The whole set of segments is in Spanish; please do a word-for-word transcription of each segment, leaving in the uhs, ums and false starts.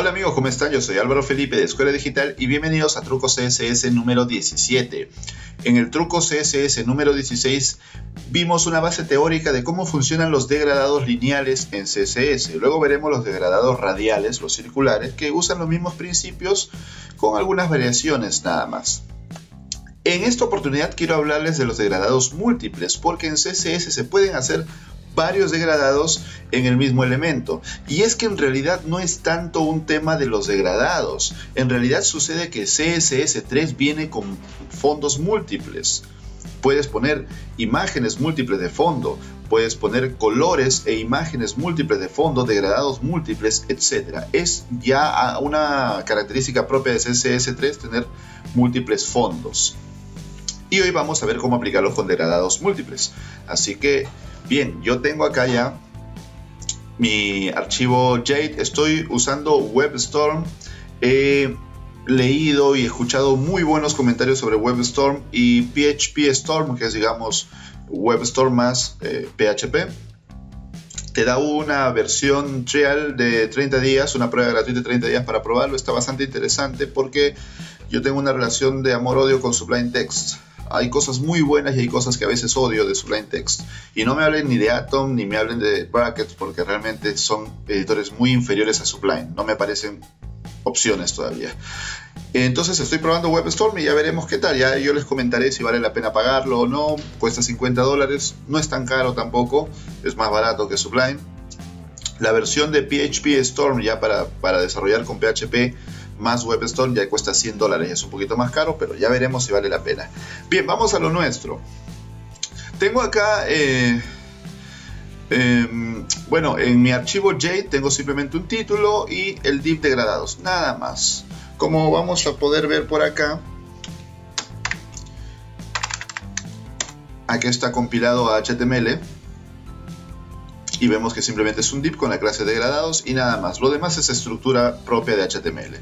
Hola amigos, ¿cómo están? Yo soy Álvaro Felipe de Escuela Digital y bienvenidos a Trucos C S S número diecisiete. En el Truco C S S número dieciséis vimos una base teórica de cómo funcionan los degradados lineales en C S S. Luego veremos los degradados radiales, los circulares, que usan los mismos principios con algunas variaciones nada más. En esta oportunidad quiero hablarles de los degradados múltiples, porque en C S S se pueden hacer varios degradados en el mismo elemento. Y es que en realidad no es tanto un tema de los degradados. En realidad sucede que C S S tres viene con fondos múltiples. Puedes poner imágenes múltiples de fondo, puedes poner colores e imágenes múltiples de fondo, degradados múltiples, etcétera. Es ya una característica propia de C S S tres tener múltiples fondos. Y hoy vamos a ver cómo aplicarlos con degradados múltiples. Así que, bien, yo tengo acá ya mi archivo Jade. Estoy usando WebStorm. He leído y escuchado muy buenos comentarios sobre WebStorm y PHPStorm, que es, digamos, WebStorm más eh, P H P. Te da una versión trial de treinta días, una prueba gratuita de treinta días para probarlo. Está bastante interesante porque yo tengo una relación de amor-odio con Sublime Text. Hay cosas muy buenas y hay cosas que a veces odio de Sublime Text. Y no me hablen ni de Atom ni me hablen de Brackets, porque realmente son editores muy inferiores a Sublime. No me parecen opciones todavía. Entonces estoy probando WebStorm y ya veremos qué tal. Ya yo les comentaré si vale la pena pagarlo o no. Cuesta cincuenta dólares. No es tan caro tampoco. Es más barato que Sublime. La versión de PHPStorm ya para, para desarrollar con P H P más WebStorm ya cuesta cien dólares, es un poquito más caro, pero ya veremos si vale la pena. Bien, vamos a lo nuestro. Tengo acá, eh, eh, bueno, en mi archivo Jade tengo simplemente un título y el div degradados, nada más. Como vamos a poder ver por acá, aquí está compilado a H T M L. Y vemos que simplemente es un div con la clase degradados y nada más. Lo demás es estructura propia de H T M L.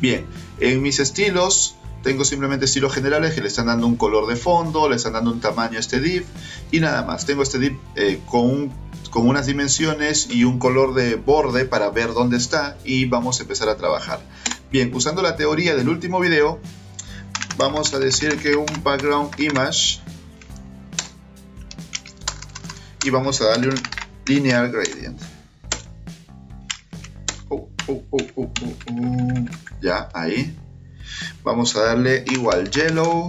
Bien, en mis estilos tengo simplemente estilos generales que le están dando un color de fondo, le están dando un tamaño a este div y nada más. Tengo este div eh, con, un, con unas dimensiones y un color de borde para ver dónde está y vamos a empezar a trabajar. Bien, usando la teoría del último video, vamos a decir que un background image y vamos a darle un linear gradient. Oh, oh, oh, oh, oh, oh. Ya, ahí. Vamos a darle igual yellow,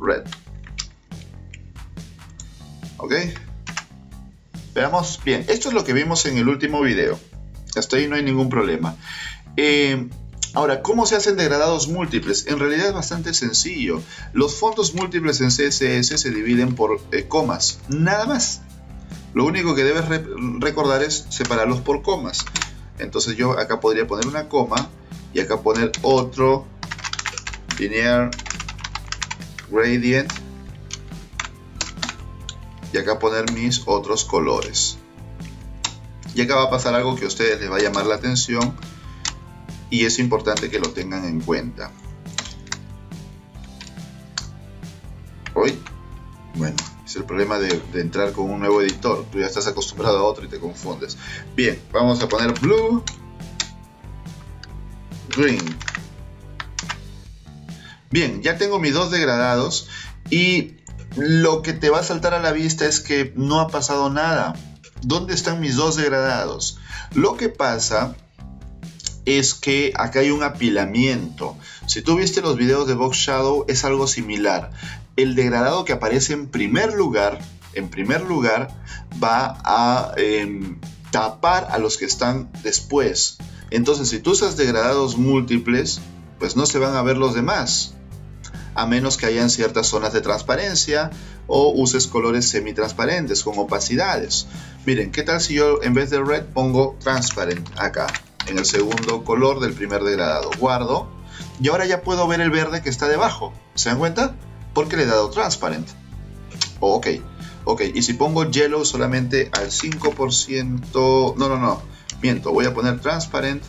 red. Ok. Veamos. Bien, esto es lo que vimos en el último video. Hasta ahí no hay ningún problema. Eh, Ahora, ¿cómo se hacen degradados múltiples? En realidad es bastante sencillo. Los fondos múltiples en C S S se dividen por eh, comas, nada más. Lo único que debes re recordar es separarlos por comas. Entonces yo acá podría poner una coma y acá poner otro linear gradient y acá poner mis otros colores. Y acá va a pasar algo que a ustedes les va a llamar la atención. Y es importante que lo tengan en cuenta. Hoy, bueno, es el problema de, de entrar con un nuevo editor. Tú ya estás acostumbrado a otro y te confundes. Bien, vamos a poner blue, green. Bien, ya tengo mis dos degradados. Y lo que te va a saltar a la vista es que no ha pasado nada. ¿Dónde están mis dos degradados? Lo que pasa es que acá hay un apilamiento. Si tú viste los videos de Box Shadow es algo similar. El degradado que aparece en primer lugar, en primer lugar va a eh, tapar a los que están después. Entonces si tú usas degradados múltiples, pues no se van a ver los demás. A menos que hayan ciertas zonas de transparencia o uses colores semitransparentes con opacidades. Miren, ¿qué tal si yo en vez de red pongo transparent acá? En el segundo color del primer degradado guardo y ahora ya puedo ver el verde que está debajo, ¿se dan cuenta? Porque le he dado transparent. Oh, ok, ok, y si pongo yellow solamente al cinco por ciento, no, no, no, miento, voy a poner transparent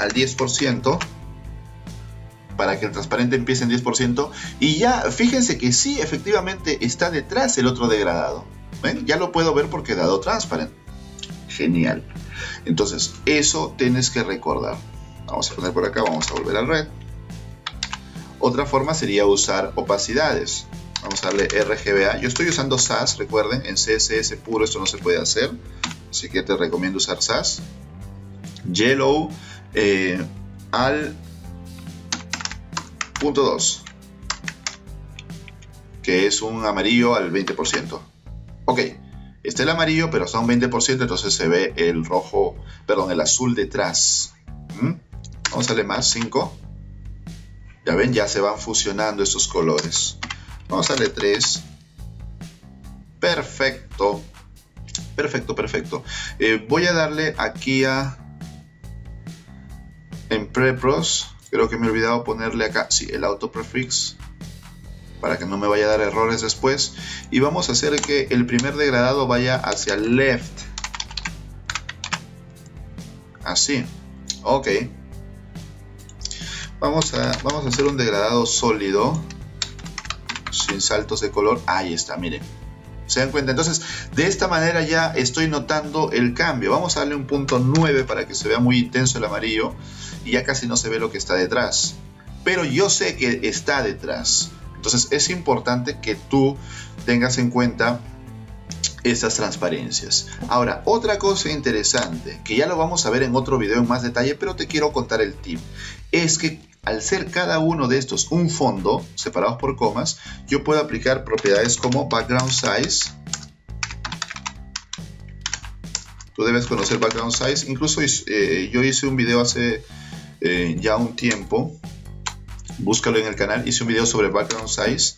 al diez por ciento para que el transparente empiece en diez por ciento y ya fíjense que sí, efectivamente está detrás el otro degradado. ¿Ven? Ya lo puedo ver porque he dado transparent. Genial. Entonces, eso tienes que recordar. Vamos a poner por acá, vamos a volver al red. Otra forma sería usar opacidades. Vamos a darle R G B A. Yo estoy usando Sass, recuerden, en C S S puro esto no se puede hacer. Así que te recomiendo usar Sass. Yellow eh, al punto dos, que es un amarillo al veinte por ciento. Ok, está el amarillo, pero está un veinte por ciento, entonces se ve el rojo, perdón, el azul detrás. ¿Mm? Vamos a darle más, cinco. Ya ven, ya se van fusionando estos colores. Vamos a darle tres. Perfecto. Perfecto, perfecto. Eh, voy a darle aquí a... En Prepros, creo que me he olvidado ponerle acá, sí, el Auto Prefix, para que no me vaya a dar errores después. Y vamos a hacer que el primer degradado vaya hacia el left. Así. Ok. Vamos a, vamos a hacer un degradado sólido, sin saltos de color. Ahí está, miren. ¿Se dan cuenta? Entonces, de esta manera ya estoy notando el cambio. Vamos a darle un punto nueve para que se vea muy intenso el amarillo. Y ya casi no se ve lo que está detrás. Pero yo sé que está detrás. Entonces, es importante que tú tengas en cuenta esas transparencias. Ahora, otra cosa interesante, que ya lo vamos a ver en otro video en más detalle, pero te quiero contar el tip. Es que al ser cada uno de estos un fondo, separados por comas, yo puedo aplicar propiedades como background size. Tú debes conocer background size. Incluso eh, yo hice un video hace eh, ya un tiempo. Búscalo en el canal. Hice un video sobre background size.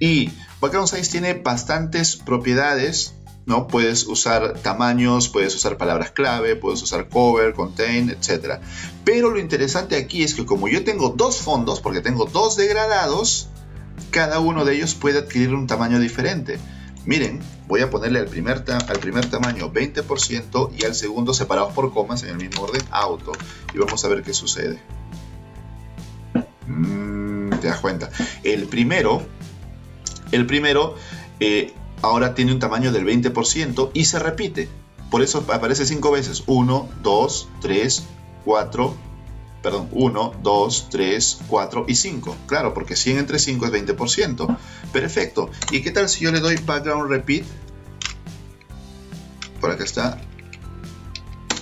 Y background size tiene bastantes propiedades, ¿no? Puedes usar tamaños, puedes usar palabras clave, puedes usar cover, contain, etcétera. Pero lo interesante aquí es que como yo tengo dos fondos, porque tengo dos degradados, cada uno de ellos puede adquirir un tamaño diferente. Miren, voy a ponerle al primer, al primer tamaño veinte por ciento y al segundo separados por comas en el mismo orden auto. Y vamos a ver qué sucede. Mm, te das cuenta. El primero... El primero eh, ahora tiene un tamaño del veinte por ciento y se repite. Por eso aparece cinco veces. uno, dos, tres, cuatro. Perdón, uno, dos, tres, cuatro y cinco. Claro, porque cien entre cinco es veinte por ciento. Perfecto. ¿Y qué tal si yo le doy background repeat? Por acá está.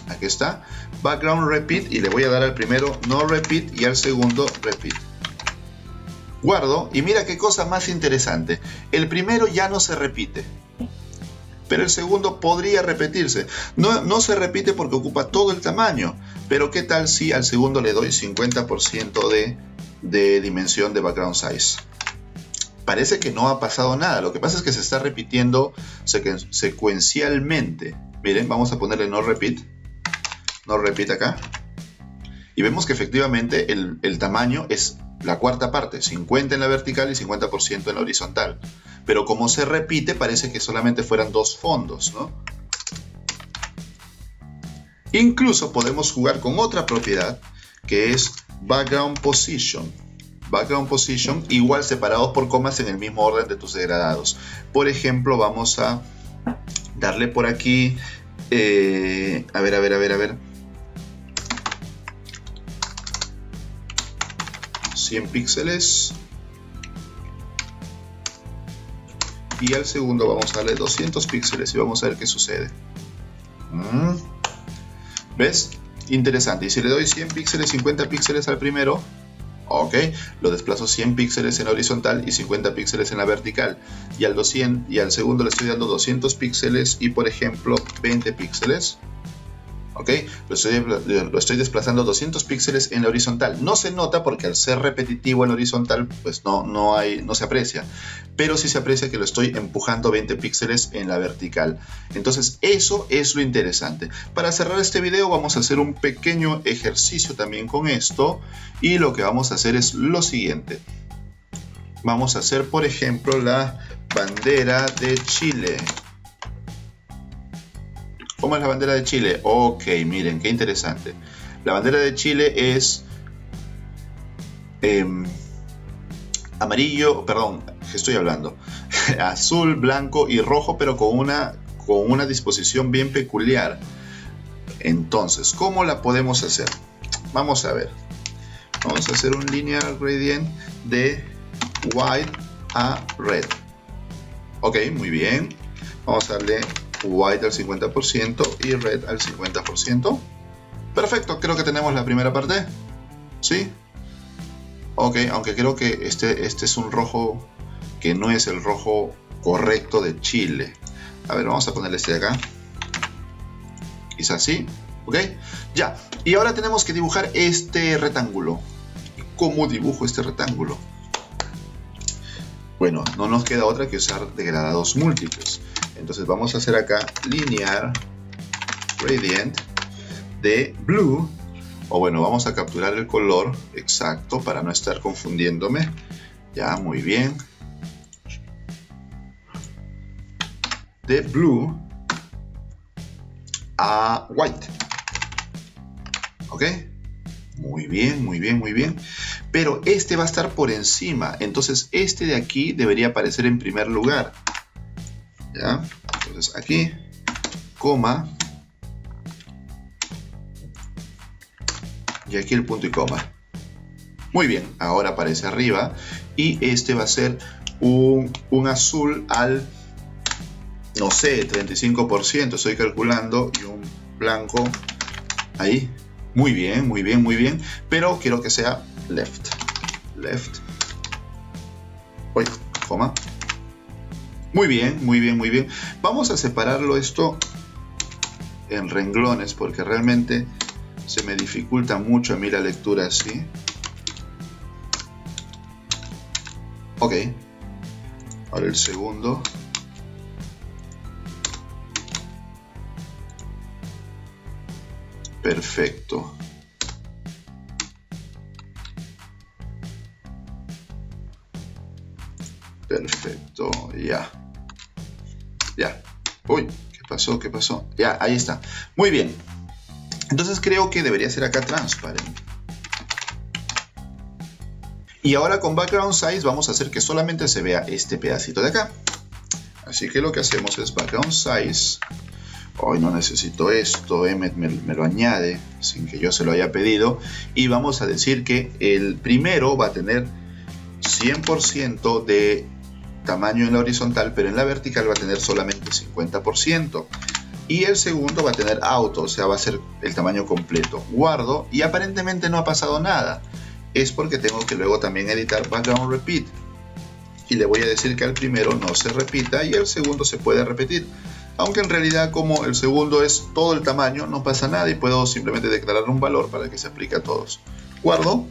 Aquí está. Background repeat y le voy a dar al primero no repeat y al segundo repeat. Guardo y mira qué cosa más interesante. El primero ya no se repite, pero el segundo podría repetirse. No, no se repite porque ocupa todo el tamaño, pero qué tal si al segundo le doy cincuenta por ciento de, de dimensión de background size. Parece que no ha pasado nada, lo que pasa es que se está repitiendo secuencialmente. Miren, vamos a ponerle no repeat, no repeat acá. Y vemos que efectivamente el, el tamaño es la cuarta parte, cincuenta en la vertical y cincuenta por ciento en la horizontal. Pero como se repite, parece que solamente fueran dos fondos, ¿no? Incluso podemos jugar con otra propiedad que es background position. Background position igual separados por comas en el mismo orden de tus degradados. Por ejemplo, vamos a darle por aquí... Eh, a ver, a ver, a ver, a ver... cien píxeles y al segundo vamos a darle doscientos píxeles y vamos a ver qué sucede. ¿Ves? Interesante. Y si le doy cien píxeles, cincuenta píxeles al primero, ok, lo desplazo cien píxeles en la horizontal y cincuenta píxeles en la vertical, y al, doscientos, y al segundo le estoy dando doscientos píxeles y por ejemplo veinte píxeles. ¿Ok? Lo estoy, lo estoy desplazando doscientos píxeles en la horizontal. No se nota porque al ser repetitivo en la horizontal, pues no, no, hay, no se aprecia. Pero sí se aprecia que lo estoy empujando veinte píxeles en la vertical. Entonces, eso es lo interesante. Para cerrar este video, vamos a hacer un pequeño ejercicio también con esto. Y lo que vamos a hacer es lo siguiente. Vamos a hacer, por ejemplo, la bandera de Chile. ¿Cómo es la bandera de Chile? Ok, miren, qué interesante. La bandera de Chile es eh, amarillo, perdón, ¿qué estoy hablando? azul, blanco y rojo, pero con una, con una disposición bien peculiar. Entonces, ¿cómo la podemos hacer? Vamos a ver. Vamos a hacer un linear gradient de white a red. Ok, muy bien. Vamos a darle white al cincuenta por ciento y red al cincuenta por ciento. Perfecto, creo que tenemos la primera parte. ¿Sí? Ok, aunque creo que este, este es un rojo que no es el rojo correcto de Chile. A ver, vamos a ponerle este de acá. Quizás sí. Ok, ya. Y ahora tenemos que dibujar este rectángulo. ¿Cómo dibujo este rectángulo? Bueno, no nos queda otra que usar degradados múltiples. Entonces vamos a hacer acá linear gradient de blue. O bueno, vamos a capturar el color exacto para no estar confundiéndome. Ya, muy bien. De blue a white. ¿Ok? Muy bien, muy bien, muy bien. Pero este va a estar por encima. Entonces este de aquí debería aparecer en primer lugar. ¿Ya? Entonces aquí, coma. Y aquí el punto y coma. Muy bien, ahora aparece arriba. Y este va a ser un, un azul al, no sé, treinta y cinco por ciento. Estoy calculando. Y un blanco ahí. Muy bien, muy bien, muy bien. Pero quiero que sea left. Left. Uy, coma. Muy bien, muy bien, muy bien. Vamos a separarlo esto en renglones. Porque realmente se me dificulta mucho a mí la lectura así. Ok. Ahora el segundo. Perfecto. Perfecto. Ya. Ya. Uy, ¿qué pasó? ¿Qué pasó? Ya, ahí está. Muy bien. Entonces creo que debería ser acá transparente. Y ahora con background size vamos a hacer que solamente se vea este pedacito de acá. Así que lo que hacemos es background size. Hoy no necesito esto, Emmet me, me lo añade sin que yo se lo haya pedido. Y vamos a decir que el primero va a tener cien por ciento de tamaño en la horizontal, pero en la vertical va a tener solamente cincuenta por ciento. Y el segundo va a tener auto, o sea, va a ser el tamaño completo. Guardo y aparentemente no ha pasado nada. Es porque tengo que luego también editar background repeat. Y le voy a decir que al primero no se repita y al segundo se puede repetir. Aunque en realidad como el segundo es todo el tamaño, no pasa nada y puedo simplemente declarar un valor para que se aplique a todos. Guardo.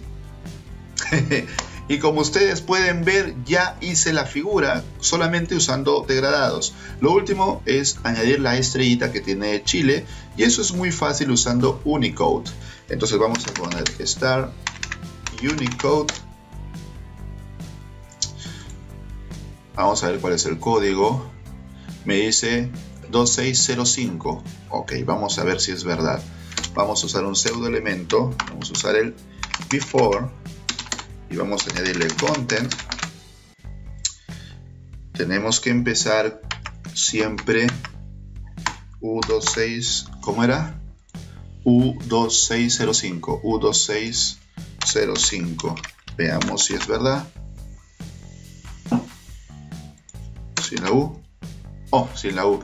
Y como ustedes pueden ver, ya hice la figura solamente usando degradados. Lo último es añadir la estrellita que tiene Chile. Y eso es muy fácil usando Unicode. Entonces vamos a poner star Unicode. Vamos a ver cuál es el código. Me dice dos seis cero cinco. Ok, vamos a ver si es verdad. Vamos a usar un pseudo elemento. Vamos a usar el before. Y vamos a añadirle el content. Tenemos que empezar siempre U veintiséis. ¿Cómo era? U veintiséis cero cinco. U veintiséis cero cinco. Veamos si es verdad. Sin la U. Oh, sin la U.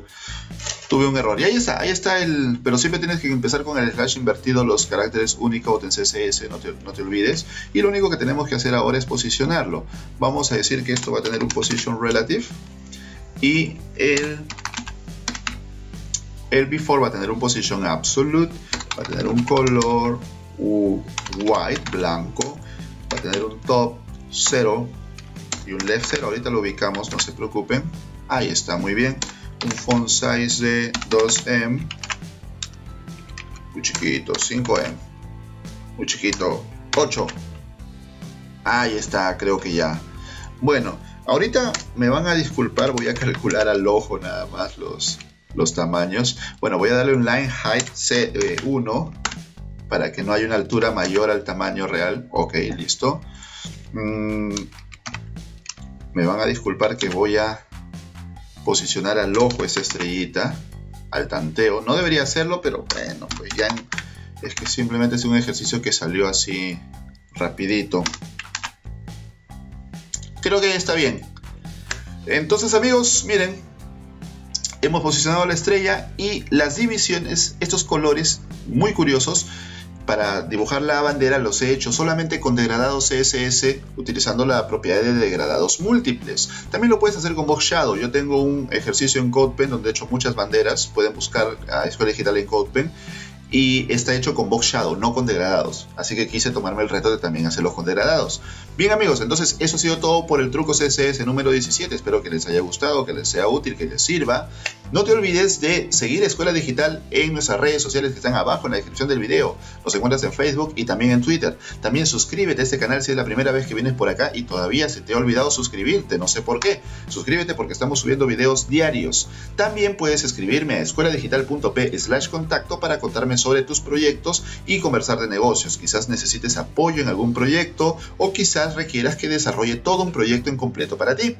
Tuve un error. Y ahí está, ahí está el... Pero siempre tienes que empezar con el slash invertido, los caracteres Unicode en C S S, no te, no te olvides. Y lo único que tenemos que hacer ahora es posicionarlo. Vamos a decir que esto va a tener un position relative. Y el... El before va a tener un position absolute. Va a tener un color white, blanco. Va a tener un top cero y un left cero. Ahorita lo ubicamos, no se preocupen. Ahí está, muy bien. Un font size de dos M. Muy chiquito, cinco M. Muy chiquito, ocho. Ahí está, creo que ya. Bueno, ahorita me van a disculpar. Voy a calcular al ojo nada más los, los tamaños. Bueno, voy a darle un line height C uno. Para que no haya una altura mayor al tamaño real. Ok, listo. Mm, me van a disculpar que voy a posicionar al ojo esta estrellita. al tanteo. No debería hacerlo, pero bueno, pues ya en, es que simplemente es un ejercicio que salió así rapidito. Creo que está bien. Entonces, amigos, miren, hemos posicionado la estrella y las divisiones, estos colores muy curiosos. Para dibujar la bandera los he hecho solamente con degradados C S S utilizando la propiedad de degradados múltiples. También lo puedes hacer con Box Shadow. Yo tengo un ejercicio en CodePen donde he hecho muchas banderas. Pueden buscar a Escuela Digital en CodePen. Y está hecho con Box Shadow, no con degradados. Así que quise tomarme el reto de también hacerlos con degradados. Bien, amigos, entonces eso ha sido todo por el truco C S S número diecisiete. Espero que les haya gustado, que les sea útil, que les sirva. No te olvides de seguir Escuela Digital en nuestras redes sociales que están abajo en la descripción del video. Nos encuentras en Facebook y también en Twitter. También suscríbete a este canal si es la primera vez que vienes por acá y todavía se te ha olvidado suscribirte. No sé por qué. Suscríbete porque estamos subiendo videos diarios. También puedes escribirme a escueladigital punto p barra contacto para contarme sobre tus proyectos y conversar de negocios. Quizás necesites apoyo en algún proyecto o quizás requieras que desarrolle todo un proyecto en completo para ti.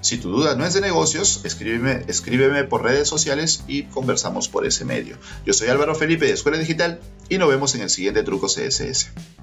Si tu duda no es de negocios, escríbeme, escríbeme por redes sociales y conversamos por ese medio. Yo soy Álvaro Felipe de Escuela Digital y nos vemos en el siguiente truco C S S.